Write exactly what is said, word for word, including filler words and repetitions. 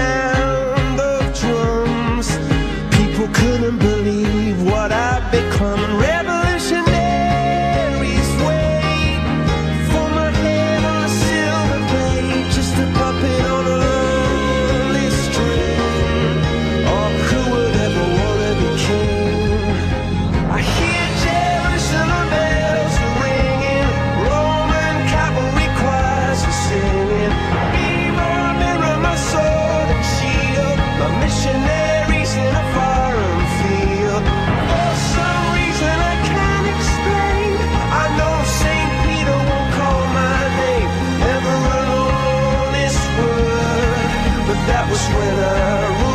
sound of drums. People couldn't believe what I'd become. Revolutionaries wait for my head on a silver plate, just a puppet on a lonely string. Oh, who would ever want to be king? I hear Jerusalem bells ringing, Roman cavalry choirs are singing. Missionaries in a foreign field. For some reason I can't explain, I know Saint Peter won't call my name ever alone this world. But that was when I